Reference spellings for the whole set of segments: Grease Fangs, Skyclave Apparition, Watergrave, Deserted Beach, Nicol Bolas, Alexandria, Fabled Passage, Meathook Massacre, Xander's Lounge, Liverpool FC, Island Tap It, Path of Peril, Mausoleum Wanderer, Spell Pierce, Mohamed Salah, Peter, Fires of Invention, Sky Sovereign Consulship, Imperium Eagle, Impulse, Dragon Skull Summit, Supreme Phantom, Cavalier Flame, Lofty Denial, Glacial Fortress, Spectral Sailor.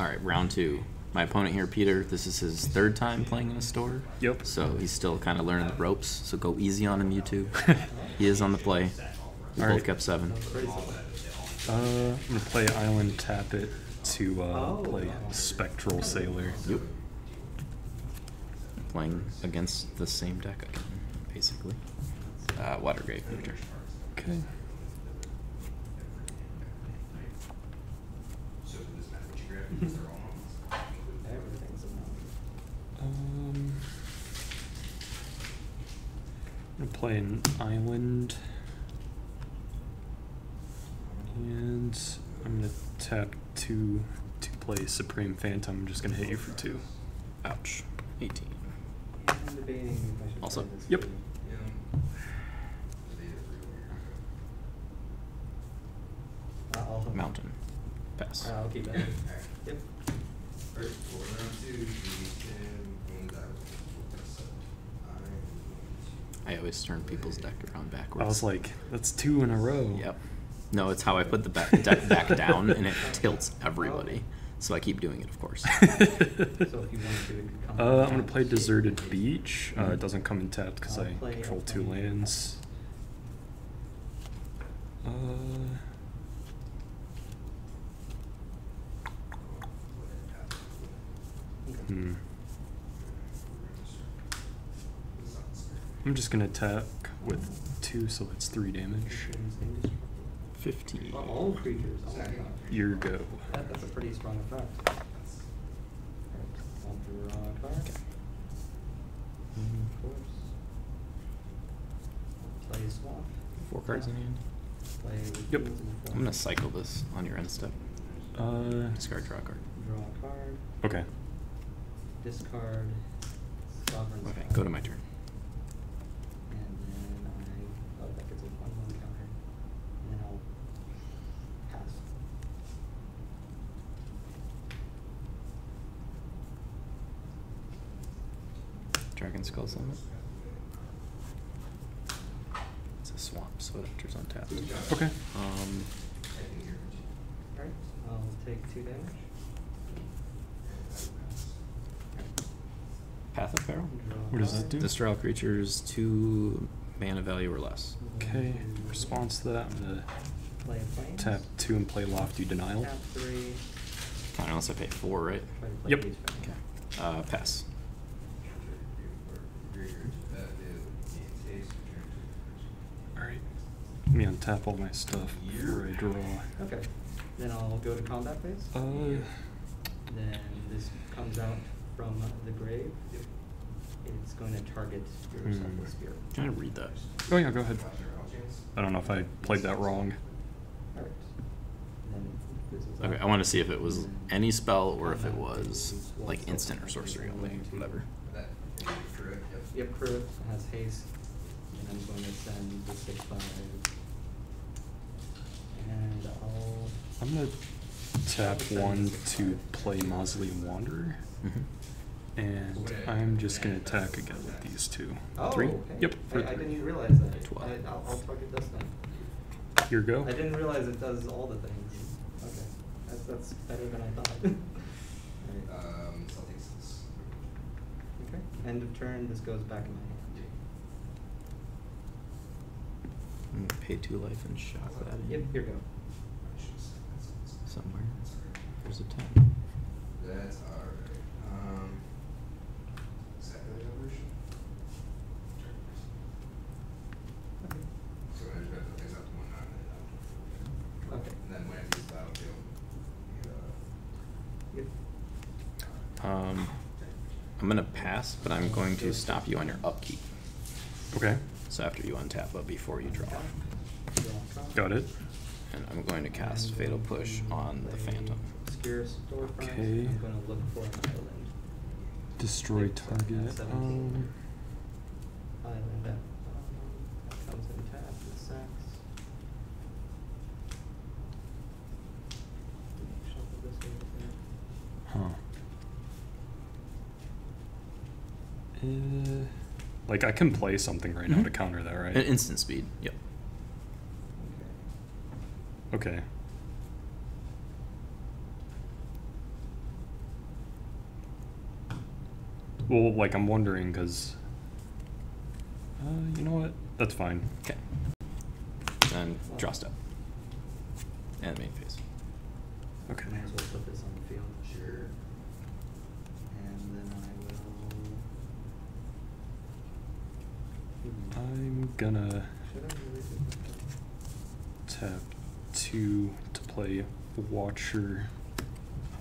Alright, round two. My opponent here, Peter, this is his third time playing in the store. Yep. So he's still kind of learning the ropes, so go easy on him, you two. He is on the play. We both kept seven. I'm going to play Island Tap It to play Spectral Sailor. Yep. Playing against the same deck again, basically. Watergrave, Peter. Okay. I'm going to play an island, and I'm going to tap two to play Supreme Phantom. I'm just going to hit you for two. Ouch. 18. Also, yep. Mountain. Pass. I'll keep that. Yep. I always turn people's deck around backwards. I was like, that's two in a row. Yep. No, it's how I put the deck back down, and it tilts everybody. So I keep doing it, of course. I'm going to play Deserted Beach. It doesn't come in tapped because I control two lands. I'm just going to attack with two, so that's 3 damage. 15. All creatures. Your go. That's a pretty strong effect. Okay. Play swap. 4 cards in hand. Yep. I'm going to cycle this on your end step. Discard, draw a card. Draw a card. Okay. Discard. Sovereign. Okay, go to my turn. Dragon Skull Summit. It's a swamp, so it enters untapped. Okay. Alright, I'll take 2 damage. Path of Peril. What does it do? Destroy all creatures 2 mana value or less. Okay. In response to that, I'm gonna play tap 2 and play Lofty Denial. Tap 3. Unless I pay 4, right? Yep. Okay. Pass. Alright. Let me untap all my stuff before I draw. Okay. Then I'll go to combat phase. Then this comes out from the grave. It's going to target your cycle spirit. Can I read that? Oh yeah, go ahead. I don't know if I played that wrong. Alright. Okay, I want to see if it was any spell or if it was like instant or sorcery only, whatever. Yep, crew has haste, and I'm going to send the 6/5. And I'm going to tap 1 to play Mausoleum Wanderer, and I'm just going to attack again with these two. Oh, 3? Okay. Yep. I didn't realize that. 12. I'll target this then. Here go. I didn't realize it does all the things. Okay, that's better than I thought. End of turn, this goes back in my hand. I'm going to pay 2 life and shock that in. Yep, here we go. Somewhere. There's a 10. That's alright. Exactly that version. Okay. So when I just got the things out to 1/9, then I'll do it. Okay. And then when I use battlefield, yep. I'm going to pass, but I'm going to stop you on your upkeep. Okay. So after you untap, but before you draw. Got it. And I'm going to cast Fatal Push on the Phantom. Okay. I'm going to look for an island. Destroy target. Island that comes in tap, it sacks. Huh. Like, I can play something right now to counter that, right? At instant speed, yep. Okay. Well, like, I'm wondering, because... you know what? That's fine. Okay. And draw step. Animate phase. Okay. May as well put this on the field. Sure. And then I will... I'm gonna... Tap 2 to play Watcher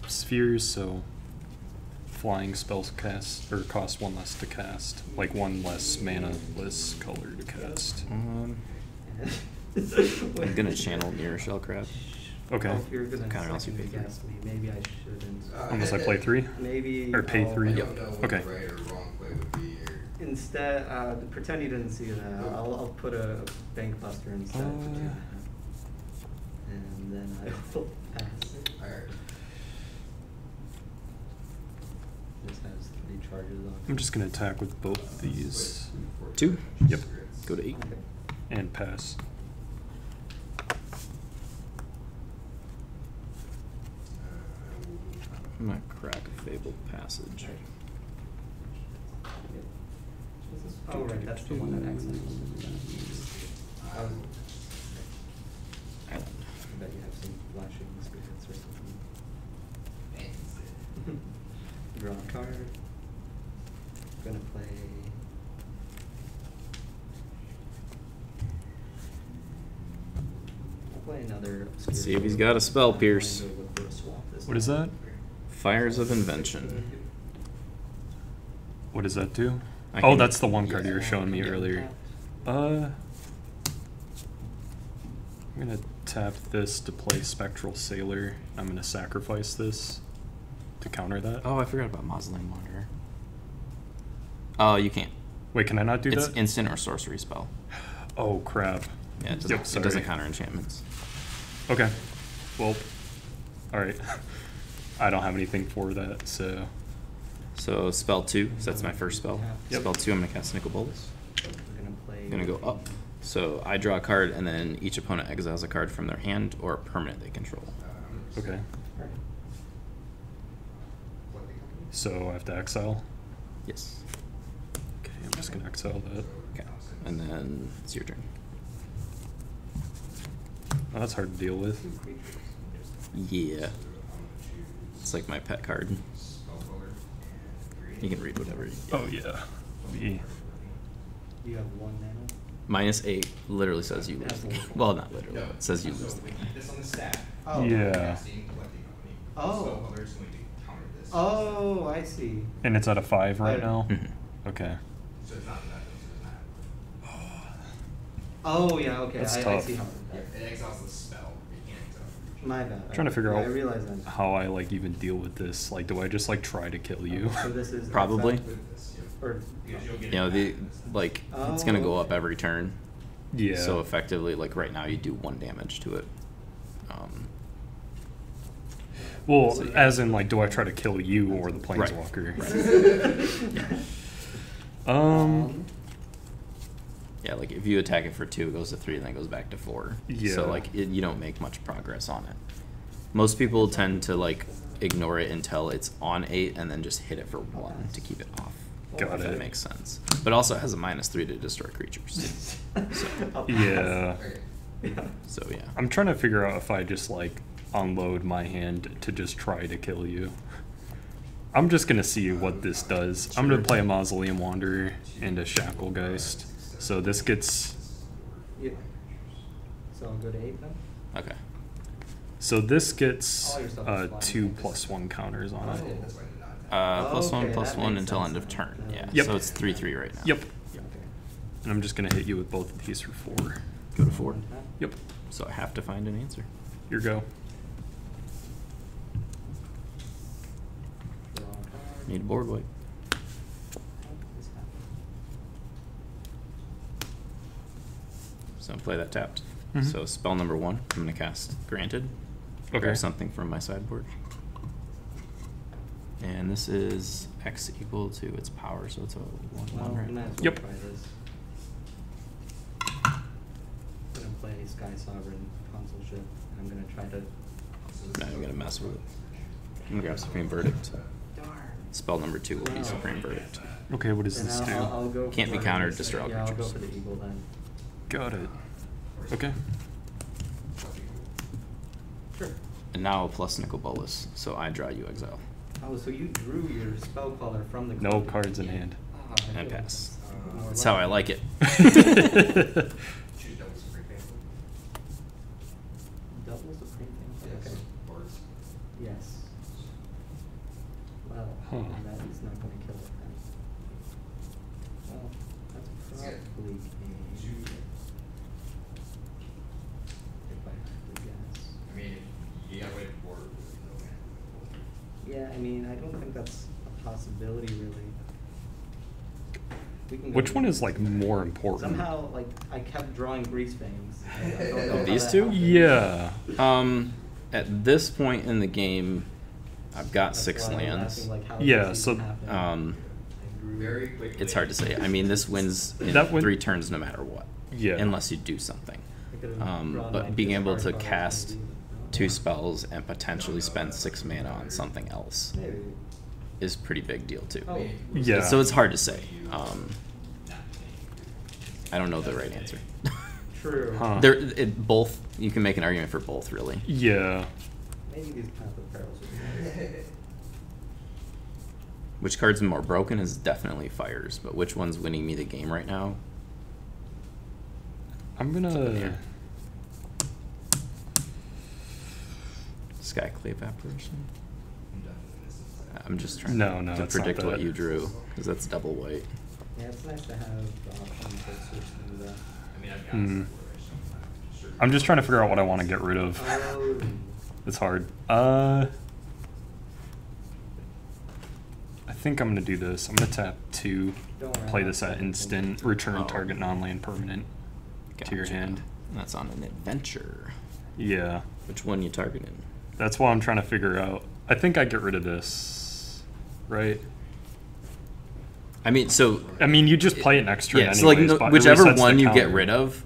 Spheres, so... Flying spells cast, or cost 1 less to cast, like 1 less mana, less color to cast. I'm gonna channel Mirror Shell Crab. Okay. Oh, you're gonna counter else you pay 3. Maybe I shouldn't. Unless I play 3? Maybe. Or pay 3? Yep. Okay. Right or wrong play would be here. Instead, pretend you didn't see that. I'll put a Bank Buster instead. And then I will pass. Alright. I'm just going to attack with both these. 2? Yep. Go to 8. Okay. And pass. I'm going to crack a Fabled Passage. Oh, right, that's the one that accidentally. I bet you have some flashing experience or something. Draw a card. I'm gonna play. I'll play another. Let's see if he's got a Spell Pierce. What is that? Fires of Invention. What does that do? Oh, that's the one card you were showing me earlier. I'm gonna tap this to play Spectral Sailor. I'm gonna sacrifice this to counter that. Oh, I forgot about Mausoleum Wanderer. Oh, you can't. Wait, can I not do that? It's instant or sorcery spell. Oh, crap. Yeah, it doesn't, it doesn't counter enchantments. Okay. Well, all right. I don't have anything for that, so... So, spell 2, so that's my first spell. Yep. Spell 2, I'm going to cast Nicol Bolas. I'm going to go up. So, I draw a card, and then each opponent exiles a card from their hand or a permanent they control. Okay. So I have to exile? Yes. Okay, I'm just going to exile that. Okay, and then it's your turn. Oh, that's hard to deal with. Yeah. It's like my pet card. You can read whatever you get. Oh, yeah. You have 1 mana? Minus 8 literally says you lose the game. Well, not literally. It says you lose the game. Oh. Yeah. Oh. Oh, I see. And it's at a 5 right now? Mm-hmm. Okay. So it's not that. Oh, yeah, okay. That's tough. I see how it exiles the spell. You can't exile. My bad. I'm trying to figure out how I like even deal with this. Like, do I just like try to kill you? So this is probably. Or, you know, the like it's gonna go up every turn. Yeah. So effectively, like right now, you do 1 damage to it. Well, so, yeah. As in, like, do I try to kill you or the Planeswalker? Right. Yeah. Yeah, like, if you attack it for 2, it goes to 3, and then it goes back to 4. Yeah. So, like, you don't make much progress on it. Most people tend to, like, ignore it until it's on 8, and then just hit it for 1 to keep it off. Got it. That makes sense. But also it has a -3 to destroy creatures. So. Yeah. Yeah. So, yeah. I'm trying to figure out if I just, like... unload my hand to just try to kill you. I'm just gonna see what this does. I'm gonna play a Mausoleum Wanderer and a Shacklegeist. So this gets... Yeah. So I'll go to 8 then? Okay. So this gets 2/1 counters on it. +1/1 until end of turn. Yeah. Yep. So it's 3/3 right now. Yep. And I'm just gonna hit you with both of these for 4. Go to 4? Yep. So I have to find an answer. Your go. Need a board wipe. So play that tapped. Mm-hmm. So spell number 1, I'm gonna cast Granted. Okay. Grab something from my sideboard. And this is X equal to its power, so it's a 1/1, right? Well, yep. I'm gonna play Sky Sovereign Consulship, and I'm gonna try to. I'm gonna mess with it. I'm gonna grab Supreme Verdict. Darn. Spell number 2 will be Supreme Verdict. Okay, what does this do? I'll can't be countered, destroy all creatures. I'll go for the eagle then. Got it. Okay. Sure. And now plus Nicol Bolas, so I draw, you exile. Oh, so you drew your spell color from the card. No cards in hand. And pass. That's how I like it. Double Supreme Phantom? Yes. Okay. Yes. Well, that is not going to kill it then. Well, that's probably if I have to guess. I mean, you gotta wait for it. Yeah, I mean, I don't think that's a possibility, really. Which one is, like, more important? Somehow, like, I kept drawing Grease Fangs. I these two? Yeah. At this point in the game, I've got that's 6 lands. Laughing, like, yeah, so... it's hard to say. I mean, this wins in 3 turns no matter what. Yeah. Unless you do something. But being able to cast 2 spells and potentially spend 6 mana on something else is pretty big deal too. Oh. Yeah. So it's hard to say. I don't know the right answer. True. Huh. Both. You can make an argument for both, really. Yeah. Maybe these Path of Peril. Which card's more broken is definitely Fires, but which one's winning me the game right now? I'm gonna. Skyclave Apparition? I'm just trying to predict what you drew, because that's double white. Yeah, it's nice to have that. I mean, I've got I'm just trying to figure out what I want to get rid of. It's hard. I think I'm going to do this. I'm going to tap 2, play this at instant, return target non-land permanent to your hand. That's on an adventure. Yeah. Which one you targeting? That's why I'm trying to figure out. I think I get rid of this, right? I mean, so... I mean, you just play an extra anyways. So like, whichever one you get rid of,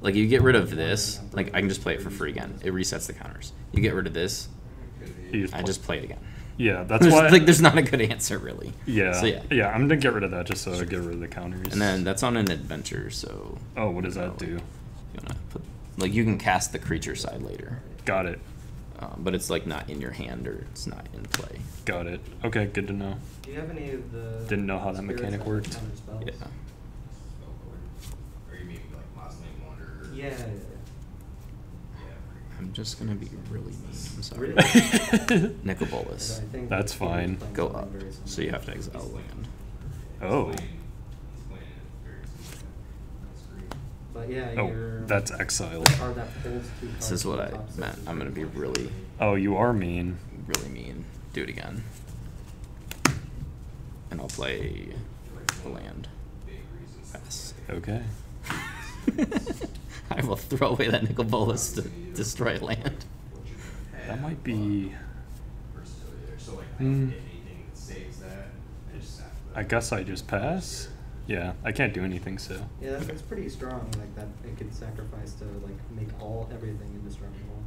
like, you get rid of this, like, I can just play it for free again. It resets the counters. You get rid of this, I just play it again. Yeah, that's why... Like, there's not a good answer, really. Yeah. So, yeah. Yeah, I'm going to get rid of that just so I get rid of the counters. And then that's on an adventure, so... Oh, what does that do? You wanna put, like, you can cast the creature side later. Got it. But it's like not in your hand or it's not in play. Got it. Okay, good to know. Do you have any of the? Didn't know how that mechanic worked. Yeah. Or you mean like Mausoleum Wanderer? Yeah. I'm just gonna be really mean. I'm sorry. Really? Nicol Bolas. That's fine. Go up. So you have to exile land. Oh. But yeah, that's exile. This is what I meant. I'm going to be really... Oh, you are mean. Really mean. Do it again. And I'll play the land. Pass. Okay. I will throw away that Nicol Bolas to destroy land. That might be... I guess I just pass? Yeah, I can't do anything, so... Yeah, that's pretty strong, like, that it could sacrifice to, like, make everything indestructible.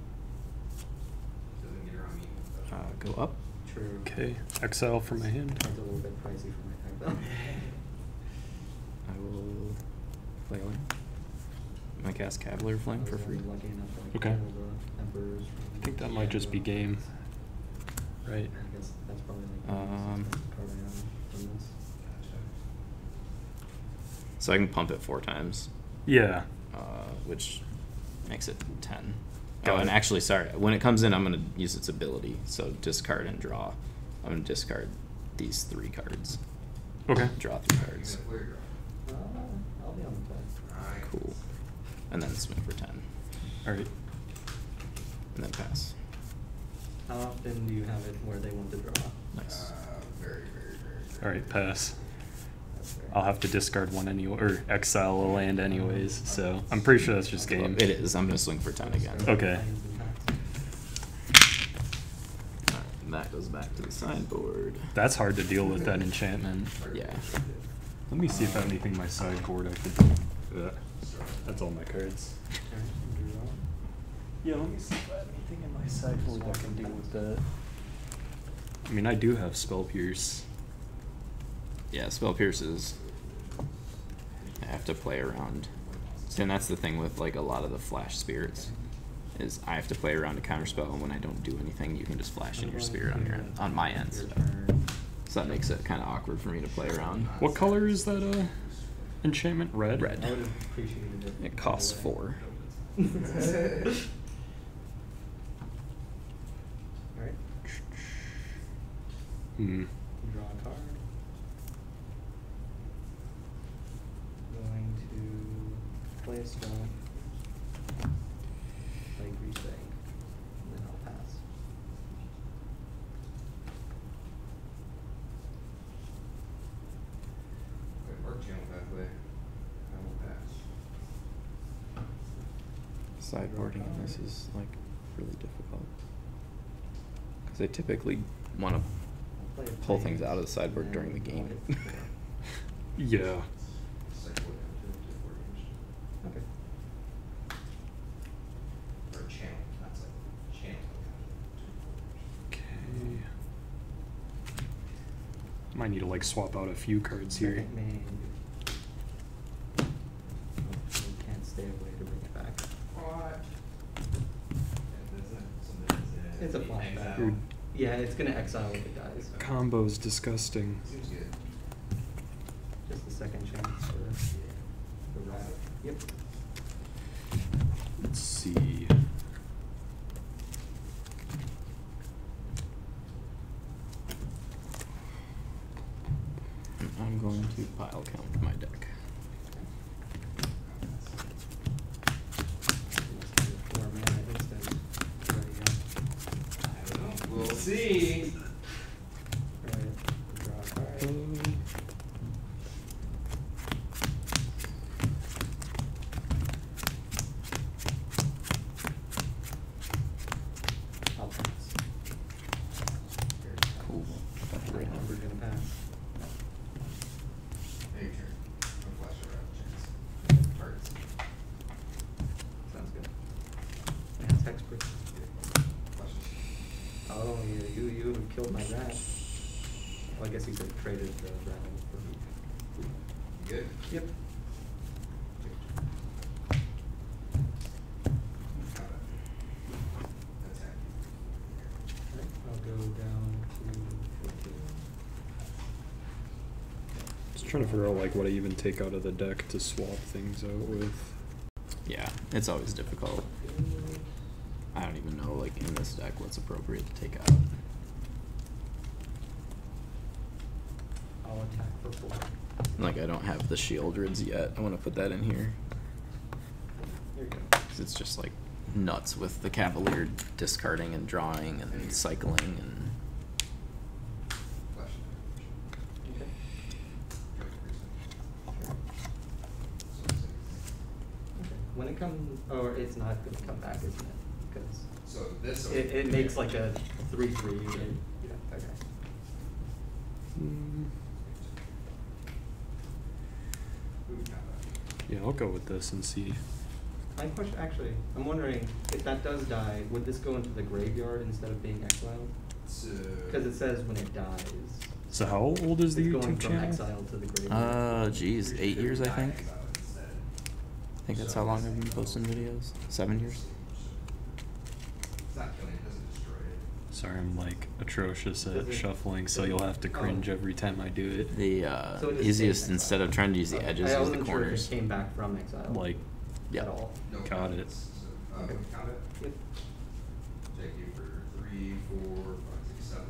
Go up. True. Okay, exile from my hand. That's a little bit pricey for my hand, though. I will play land. I'm going to cast Cavalier Flame for free. Lucky enough, like, okay. I think that might just be game. Right. I guess that's probably, like, this. So I can pump it 4 times. Yeah. Which makes it 10. Oh, and actually, sorry. When it comes in, I'm going to use its ability. So discard and draw. I'm going to discard these 3 cards. Okay. Draw 3 cards. I'll be on the play. Cool. And then swing for 10. All right. And then pass. How often do you have it where they want to draw? Nice. Very, very. All right, pass. I'll have to discard one anyway, or exile a land anyways, so I'm pretty sure that's just game. It is. I'm going to swing for 10 again. Okay. Alright, and that goes back to the sideboard. That's hard to deal with, that enchantment. Yeah. Let me see if I have anything in my sideboard I could do. That's all my cards. Yeah, let me see if I have anything in my sideboard I can deal with that. I mean, I do have Spell Pierce. Yeah, Spell Pierces I have to play around. See, and that's the thing with like a lot of the flash spirits, is I have to play around to counterspell, and when I don't do anything, you can just flash in your spirit on your end, on my end. So that makes it kind of awkward for me to play around. What color is that enchantment? Red? Red. It costs 4. Alright. Hmm. Draw a card. Going to play a spell. Play Grease Fang. And then I'll pass. Wait, Mark Channel that way. I will pass. Sideboarding this is like really difficult. Because I typically want to pull things out of the sideboard during the game. Yeah. Okay. Or channel. That's a channel. Okay. Might need to like swap out a few cards here. Can't stay away to bring it back. What? It's a flashback. Dude. Yeah, it's gonna exile if it dies. Combo's disgusting. Seems good. Just the second chance for the route. Yep. Let's see. I'm going to pile count my deck. See. Trying to figure out like what I even take out of the deck to swap things out with. Yeah, it's always difficult. I don't even know like in this deck what's appropriate to take out. I'll attack for 4. Like I don't have the Shieldreds yet. I want to put that in here. There you go. 'Cause it's just like nuts with the Cavalier discarding and drawing and cycling and. Or it's not going to come back, isn't it? Because so this it makes like a 3/3 unit. Yeah. Okay. Mm. Yeah, I'll go with this and see. My question, actually, I'm wondering if that does die, would this go into the graveyard instead of being exiled? Because it says when it dies. So how old is the YouTube channel? It's going from exile to the graveyard. Geez, 8 years, I think. I think that's how long I've been posting videos. 7 years. Sorry, I'm like atrocious at shuffling, so you'll have to cringe every time I do it. The so it easiest, instead of trying to use the edges, use the corners. Sure, it came back from exile. Like, yeah, got it. Okay. Got it. Yep. Check you for 3, 4, 5, 6, 7.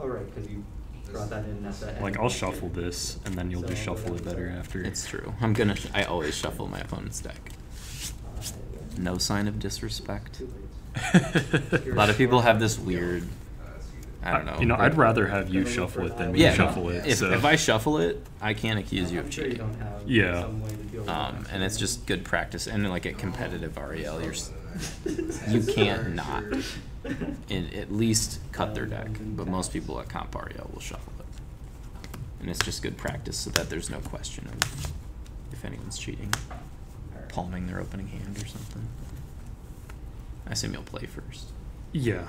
All right, because you. That in that like I'll shuffle this, and then you'll just shuffle it better after. It's true. I always shuffle my opponent's deck. No sign of disrespect. A lot of people have this weird. I don't know. You know, like, I'd rather have you shuffle it than me shuffle it. If I shuffle it, I can't accuse you of cheating. Yeah. And it's just good practice. And like at competitive REL, you can't not. And at least cut their deck, but most people at Comp REL will shuffle it. And it's just good practice so that there's no question of if anyone's cheating, palming their opening hand or something. I assume you'll play first. Yeah.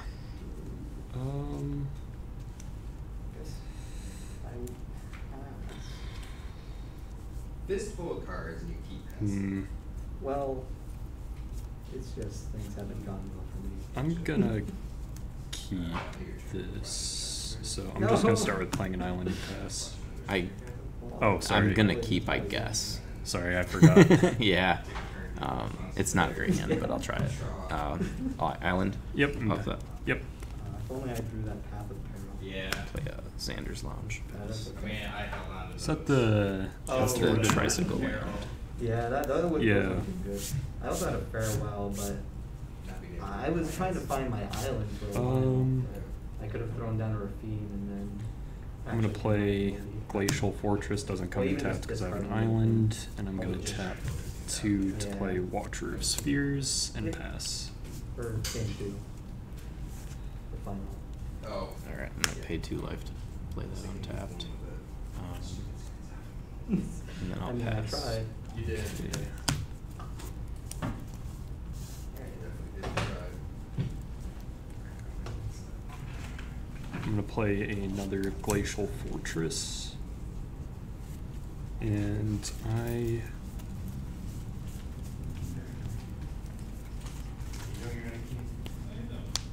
fistful of cards and you keep passing. Well, it's just things haven't gone well for me. I'm gonna keep this. So I'm just gonna start with playing an island pass. Oh, sorry. I'm gonna keep, I guess. Sorry, I forgot. Yeah. It's not a great hand, but I'll try it. Island? Yep. Okay. Yep. If only I drew that Path of Peril. Yeah. Play a Xander's Lounge. Is that the tricycle land? Yeah, that other one was looking good. I also had a farewell, but I was trying to find my island for a while. I could have thrown down a Rafine and then... I'm going to play Glacial Fortress. Doesn't come tapped because I have an island. And I'm going to tap 2 to play Watcher Spheres and pass. Or game 2. The final. Oh. Alright, I'm going to pay 2 life to play that untapped. And then I'll pass. I tried. You did. Yeah. I'm going to play another Glacial Fortress. And I...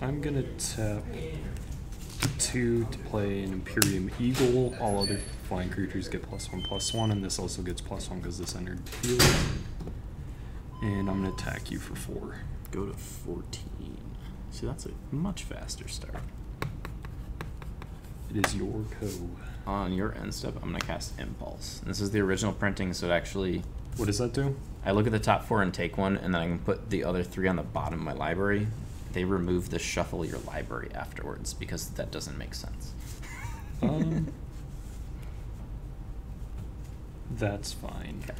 I'm going to tap 2 to play an Imperium Eagle. All other flying creatures get +1/+1, and this also gets +1 because this entered the field. And I'm going to attack you for 4. Go to 14. See, that's a much faster start. It is your code. On your end step, I'm going to cast Impulse. And this is the original printing, so it actually... What does that do? I look at the top 4 and take 1, and then I can put the other 3 on the bottom of my library. They remove the shuffle your library afterwards, because that doesn't make sense. That's fine. Okay.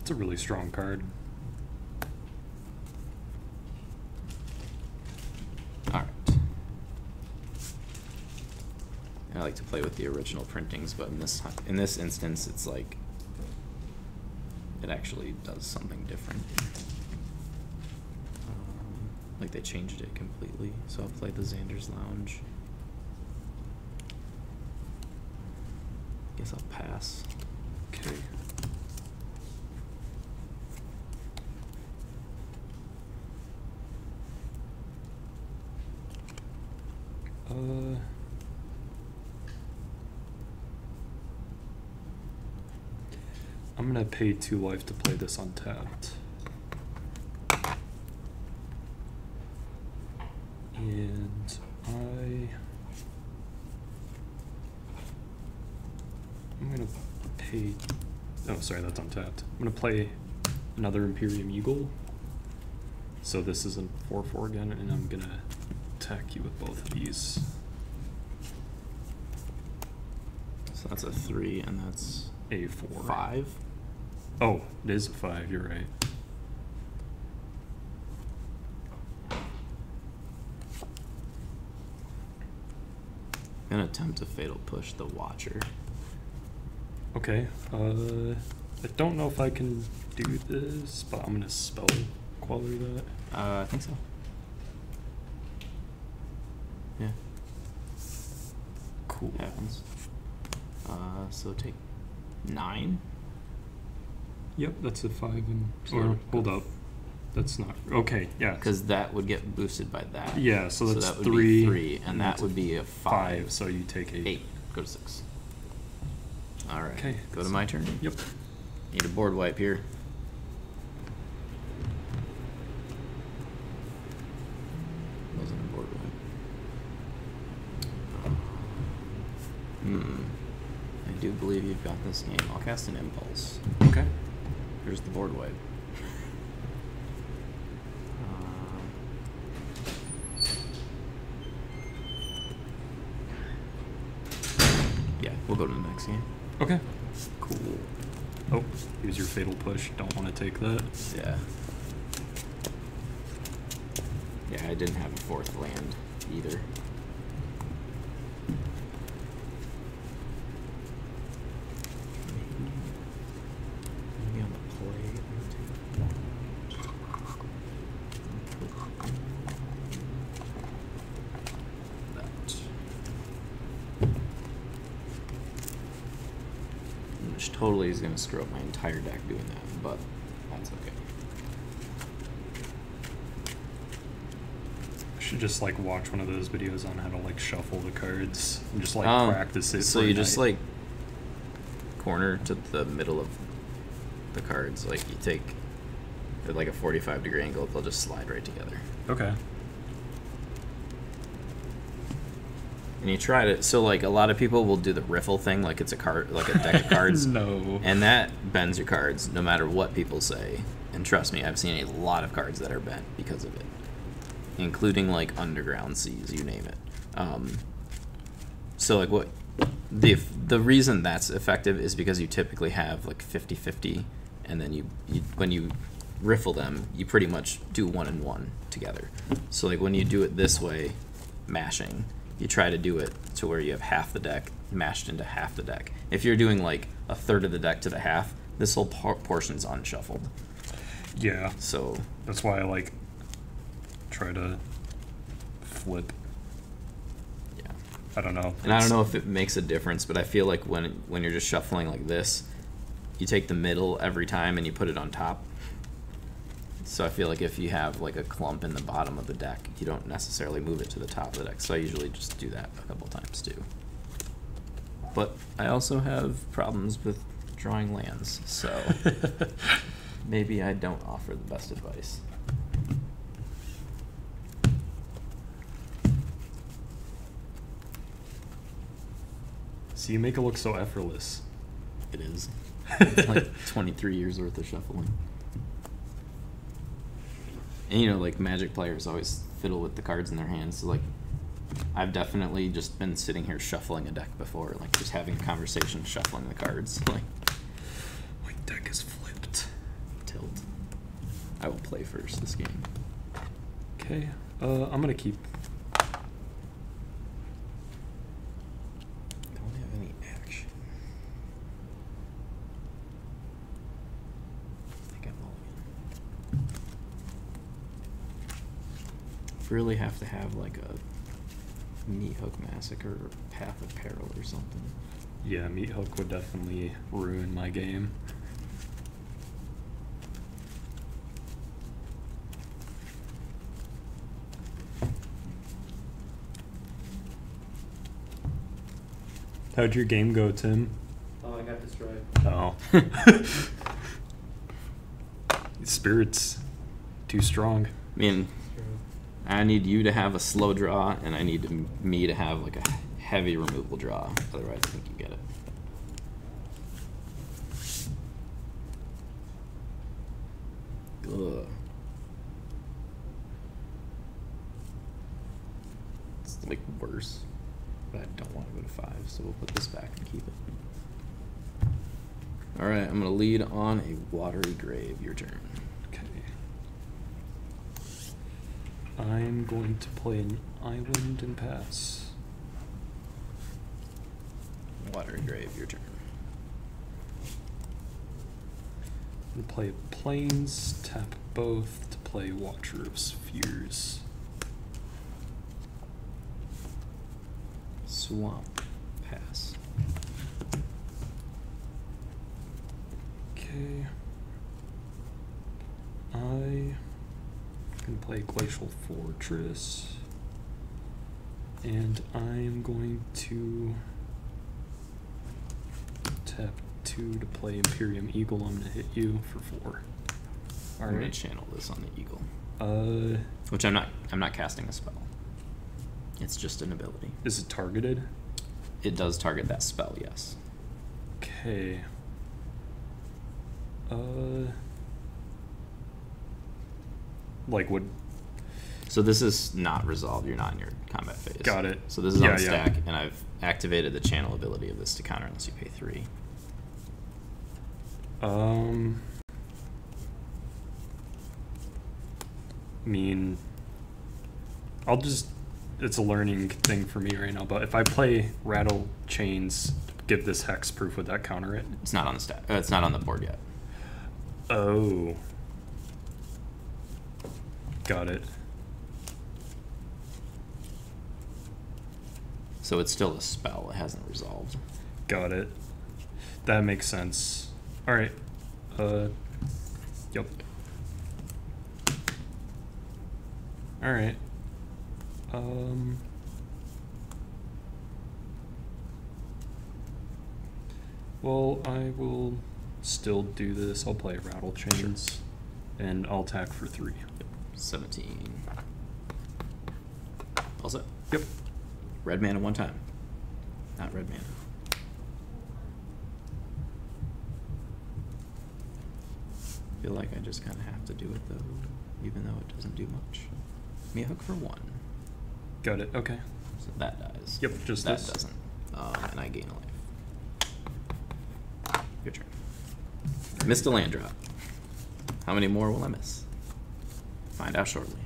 It's a really strong card. Alright. I like to play with the original printings, but in this instance, it's like it actually does something different. Like they changed it completely. So I'll play the Xander's Lounge. Guess I'll pass. Okay. I'm gonna pay 2 life to play this untapped. And I'm gonna pay, oh sorry, that's untapped. I'm gonna play another Imperium Eagle. So this is a 4/4 again, and I'm gonna attack you with both of these. So that's a 3 and that's a 4. 5? Oh, it is a 5, you're right. I'm gonna attempt to Fatal Push the Watcher. Okay, I don't know if I can do this, but I'm gonna spell quality that. I think so. Yeah. Cool. Happens. So take 9? Yep, that's a 5 and... Or, hold up. That's not... Okay, yeah. Because that would get boosted by that. Yeah, so that's that would 3. Be 3, and that would be a 5. 5, so you take 8. 8. Go to 6. Alright, go to my turn. Yep. Need a board wipe here. Wasn't a board wipe. I do believe you've got this game. I'll cast an Impulse. Okay. Here's the board wipe. Yeah, we'll go to the next game. Okay. Cool. Oh, use your Fatal Push. Don't want to take that. Yeah. Yeah, I didn't have a 4th land either. totally is going to screw up my entire deck doing that, but that's okay. I should just like watch one of those videos on how to like shuffle the cards and just like practice it. So you just like corner to the middle of the cards, like you take at like a 45-degree angle, they'll just slide right together. Okay. And you tried it, so like a lot of people will do the riffle thing, like it's a card, like a deck of cards. No. And that bends your cards, no matter what people say. And trust me, I've seen a lot of cards that are bent because of it, including like Underground Seas, you name it. So like what the reason that's effective is because you typically have like 50-50, and then you when you riffle them, you pretty much do one and one together. So like when you do it this way, mashing. You try to do it to where you have half the deck mashed into half the deck. If you're doing like a third of the deck to the half, this whole portion's unshuffled. Yeah. So that's why I like try to flip. Yeah. I don't know. And I don't know if it makes a difference, but I feel like when you're just shuffling like this, you take the middle every time and you put it on top. So I feel like if you have like a clump in the bottom of the deck, you don't necessarily move it to the top of the deck. So I usually just do that a couple times too. But I also have problems with drawing lands, so maybe I don't offer the best advice. So you make it look so effortless. It is. It's like 23 years worth of shuffling. And, you know, like, Magic players always fiddle with the cards in their hands. So, like, I've definitely just been sitting here shuffling a deck before, like, just having a conversation, shuffling the cards. Like, my deck is flipped. Tilt. I will play first this game. Okay. I'm going to keep. I don't have any action. I think I'm all in. Really have to have like a Meathook Massacre or Path of Peril or something. Yeah, Meathook would definitely ruin my game. How'd your game go, Tim? Oh, I got destroyed. Oh. Spirit's too strong. I mean, I need you to have a slow draw, and I need me to have like a heavy removal draw. Otherwise, I think you get it. Ugh. It's like worse, but I don't want to go to 5, so we'll put this back and keep it. All right, I'm going to lead on a Watery Grave. Your turn. I'm going to play an Island and pass. Watergrave, your turn. I'm going to play Plains, tap both to play Watcher of Spheres. Swamp, pass. Okay. I'm going to play Glacial Fortress, and I'm going to tap 2 to play Imperium Eagle. I'm going to hit you for 4. All right. I'm going to channel this on the Eagle, which I'm not casting a spell. It's just an ability. Is it targeted? It does target that spell, yes. Okay. So this is not resolved. You're not in your combat phase. Got it. So this is on the stack, and I've activated the channel ability of this to counter unless you pay 3. I mean, it's a learning thing for me right now. But if I play Rattle Chains, give this hexproof, would that counter it? It's not on the stack. It's not on the board yet. Oh. Got it. So it's still a spell. It hasn't resolved. Got it. That makes sense. Alright. Yep. Alright. Well, I will still do this. I'll play Rattle Chains, sure. And I'll attack for 3. Yep. 17. All set? Yep. Red mana 1 time. Not red mana. I feel like I just kind of have to do it, though, even though it doesn't do much. Meathook for 1. Got it, okay. So that dies. Yep, just that. That doesn't. And I gain a life. Your turn. Missed a land drop. How many more will I miss? Find out shortly.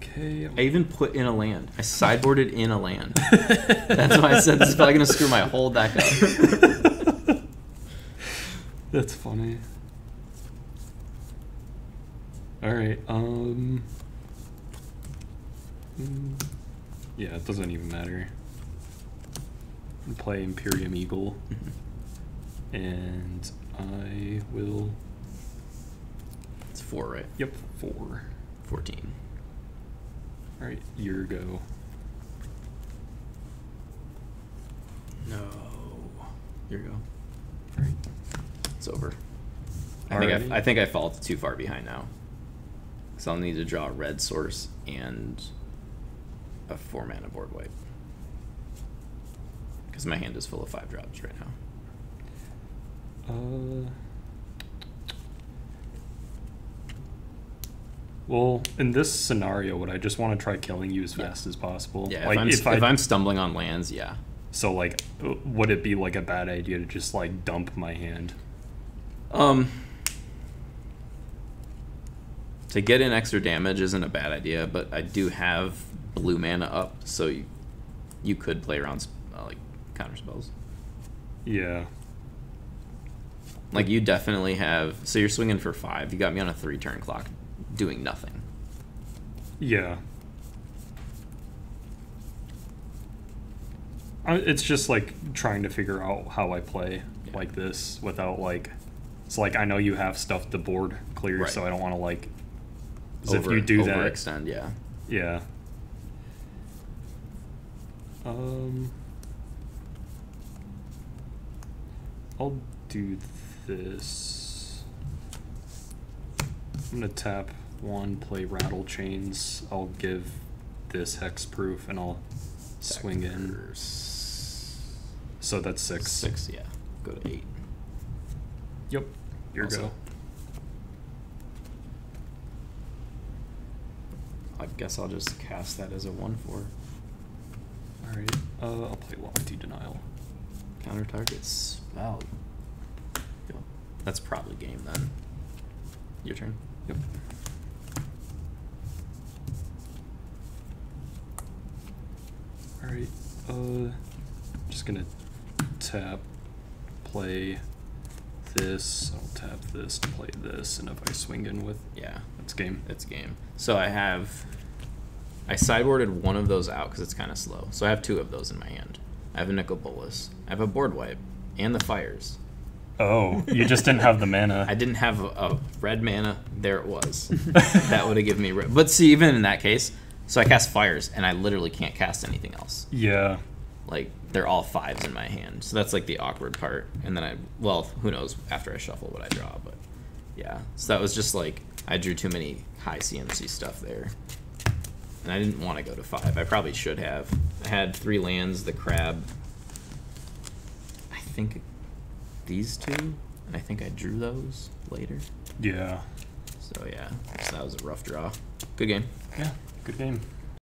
Okay. I even put in a land. I sideboarded in a land. That's why I said this is probably going to screw my whole deck up. That's funny. Alright, yeah, it doesn't even matter. Play Imperium Eagle, and I will. It's 4, right? Yep, 4. 14. All right, your go. No, your go. All right, it's over. I think I fall too far behind now, because I'll need to draw a red source and a 4-mana board wipe. Because my hand is full of 5 drops right now. Well, in this scenario, what I just want to try killing you as fast as possible. Yeah, like, if I'm stumbling on lands, yeah. So, like, would it be, like, a bad idea to just, like, dump my hand? To get in extra damage isn't a bad idea, but I do have blue mana up, so you could play around, like, counter spells. Yeah. Like, you definitely have. So you're swinging for 5. You got me on a 3-turn clock doing nothing. Yeah. It's just like trying to figure out how I play like this without, like. It's like, I know you have stuff the board clears, right. So I don't want to, like. If you do that. Overextend, yeah. Yeah. I'll do this. I'm gonna tap 1, play Rattle Chains. I'll give this hexproof, and I'll swing in. So that's 6. 6, yeah. Go to 8. Yep. Your go. I guess I'll just cast that as a 1/4. Alright. I'll play Lofty Denial. Counter targets. Wow. That's probably game then. Your turn. Yep. Alright, just gonna tap, play this, I'll tap this to play this, and if I swing in with that's game. It's game. So I sideboarded 1 of those out because it's kinda slow. So I have 2 of those in my hand. I have a Nicol Bolas. I have a board wipe and the fires. Oh, you just didn't have the mana. I didn't have a red mana. There it was. That would have given me red. But see, even in that case, so I cast fires, and I literally can't cast anything else. Yeah. Like, they're all 5s in my hand. So that's, like, the awkward part. And then well, who knows after I shuffle what I draw. But, yeah. So that was just, like, I drew too many high CMC stuff there. And I didn't want to go to 5. I probably should have. I had 3 lands, the crab. I think these 2, and I think I drew those later. Yeah. So yeah, so that was a rough draw. Good game. Yeah, good game.